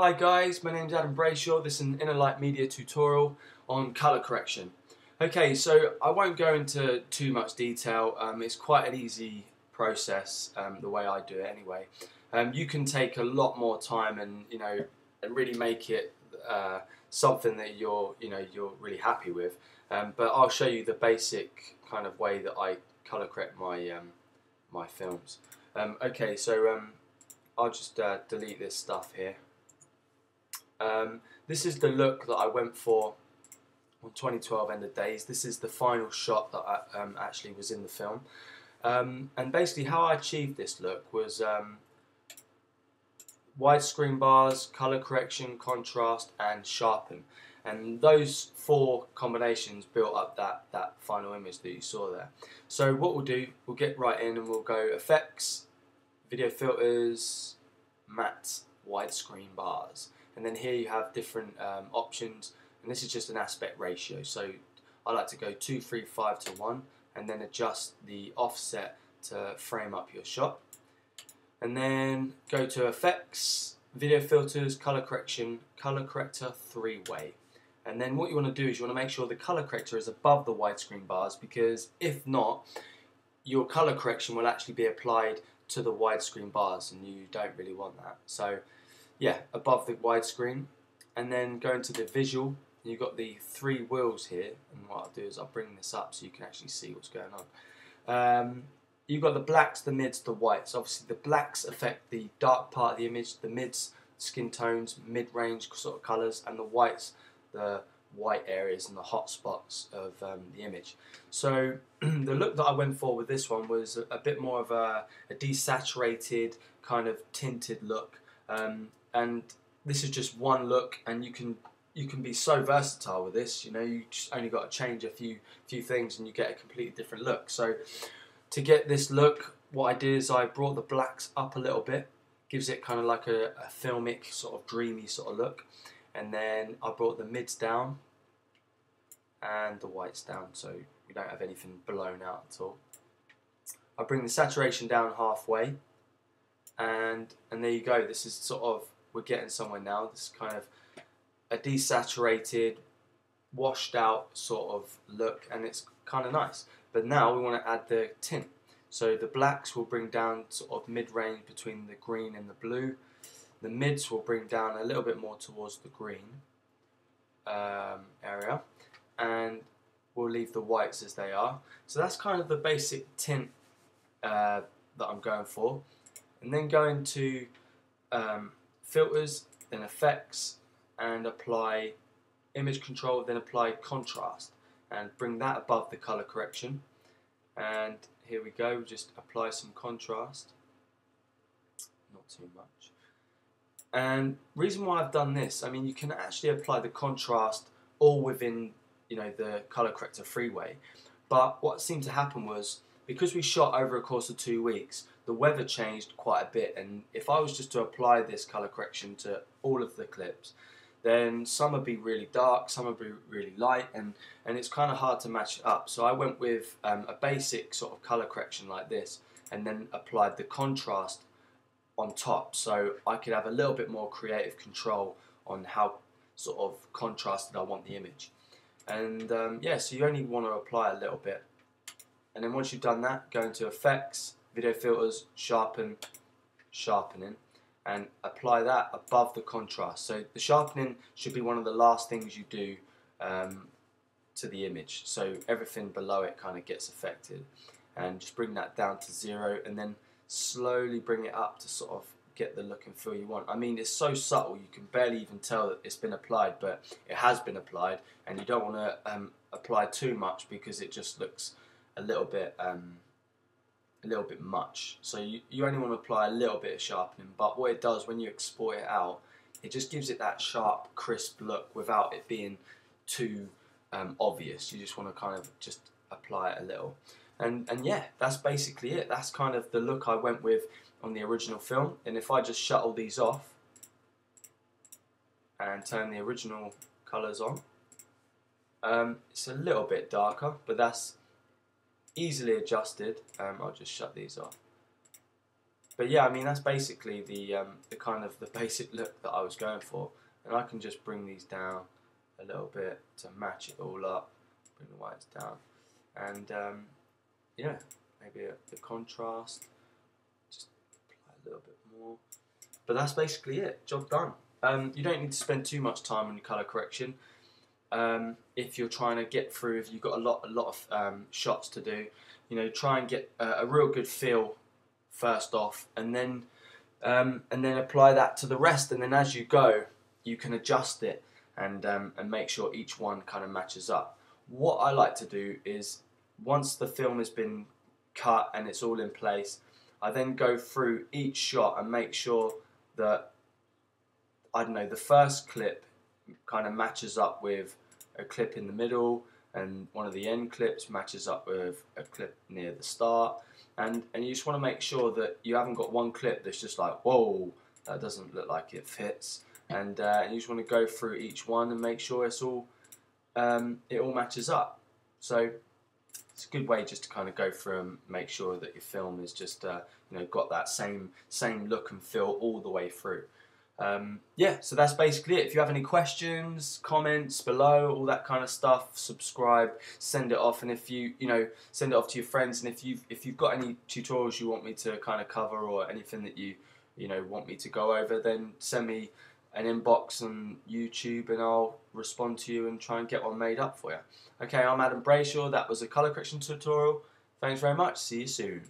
Hi guys, my name is Adam Brayshaw. This is an Inner Light Media tutorial on colour correction. Okay, so I won't go into too much detail. It's quite an easy process, the way I do it anyway. You can take a lot more time and really make it something that you're really happy with. But I'll show you the basic kind of way that I colour correct my my films. Okay, so I'll just delete this stuff here. This is the look that I went for on 2012 End of Days. This is the final shot that I, actually was in the film. And basically how I achieved this look was widescreen bars, colour correction, contrast and sharpen. And those four combinations built up that final image that you saw there. So what we'll do, we'll get right in and we'll go effects, video filters, matte, widescreen bars. And then here you have different options, and this is just an aspect ratio. So I like to go 2, 3, 5 to 1, and then adjust the offset to frame up your shot. And then go to effects, video filters, color correction, color corrector 3-way. And then what you want to do is you want to make sure the color corrector is above the widescreen bars, because if not, your color correction will actually be applied to the widescreen bars, and you don't really want that. So yeah, above the widescreen, and then go into the visual. You've got the three wheels here, and what I'll do is I'll bring this up so you can actually see what's going on. You've got the blacks, the mids, the whites. Obviously the blacks affect the dark part of the image, the mids, skin tones, mid-range sort of colours, and the whites, the white areas and the hot spots of the image. So the look that I went for with this one was a bit more of a desaturated, kind of tinted look. And this is just one look, and you can be so versatile with this. You just only got to change a few things, and you get a completely different look. So to get this look, what I did is I brought the blacks up a little bit, gives it kind of like a filmic sort of dreamy sort of look, and then I brought the mids down and the whites down, so you don't have anything blown out at all. I bring the saturation down halfway. And there you go. This is sort of, we're getting somewhere now. This is kind of a desaturated, washed out sort of look, and it's kind of nice. But now we want to add the tint. So the blacks will bring down sort of mid-range between the green and the blue. The mids will bring down a little bit more towards the green area, and we'll leave the whites as they are. So that's kind of the basic tint that I'm going for. And then go into filters, then effects, and apply image control, then apply contrast, and bring that above the color correction. And here we go, just apply some contrast, not too much. And reason why I've done this, I mean, you can actually apply the contrast all within the color corrector freeway, but what seemed to happen was, because we shot over a course of 2 weeks, the weather changed quite a bit, and if I was just to apply this colour correction to all of the clips, then some would be really dark, some would be really light, and it's kind of hard to match it up. So I went with a basic sort of colour correction like this, and then applied the contrast on top, so I could have a little bit more creative control on how sort of contrasted I want the image. And yeah, so you only want to apply a little bit. And then once you've done that, go into effects, video filters, sharpen, sharpening, and apply that above the contrast. So the sharpening should be one of the last things you do to the image. So everything below it kind of gets affected. And just bring that down to 0, and then slowly bring it up to sort of get the look and feel you want. I mean, it's so subtle, you can barely even tell that it's been applied, but it has been applied, and you don't want to apply too much, because it just looks a little bit much. So you only want to apply a little bit of sharpening, but what it does when you export it out, it just gives it that sharp, crisp look without it being too obvious. You just want to kind of just apply it a little. And yeah, that's basically it. That's kind of the look I went with on the original film. And if I just shut all these off and turn the original colours on, it's a little bit darker, but that's easily adjusted. I'll just shut these off, But yeah, I mean, that's basically the kind of the basic look that I was going for. And I can just bring these down a little bit to match it all up, bring the whites down. And yeah, maybe the contrast, just apply a little bit more. But that's basically it, job done. You don't need to spend too much time on your colour correction. If you're trying to get through, if you've got a lot of shots to do, you know, try and get a real good feel first off, and then apply that to the rest. And then as you go, you can adjust it and make sure each one kind of matches up. What I like to do is, once the film has been cut and it's all in place, I then go through each shot and make sure that, I don't know, the first clip kind of matches up with a clip in the middle, and one of the end clips matches up with a clip near the start, and you just want to make sure that you haven't got one clip that's just like, whoa, that doesn't look like it fits, and you just want to go through each one and make sure it's all it all matches up. So it's a good way just to kind of go through and make sure that your film is just you know, got that same look and feel all the way through. Yeah, so that's basically it. If you have any questions, comments below, all that kind of stuff, subscribe, send it off, and if you know, send it off to your friends. And if you've got any tutorials you want me to kind of cover, or anything that you know want me to go over, then send me an inbox on YouTube and I'll respond to you and try and get one made up for you. Okay, I'm Adam Brayshaw. That was a colour correction tutorial. Thanks very much. See you soon.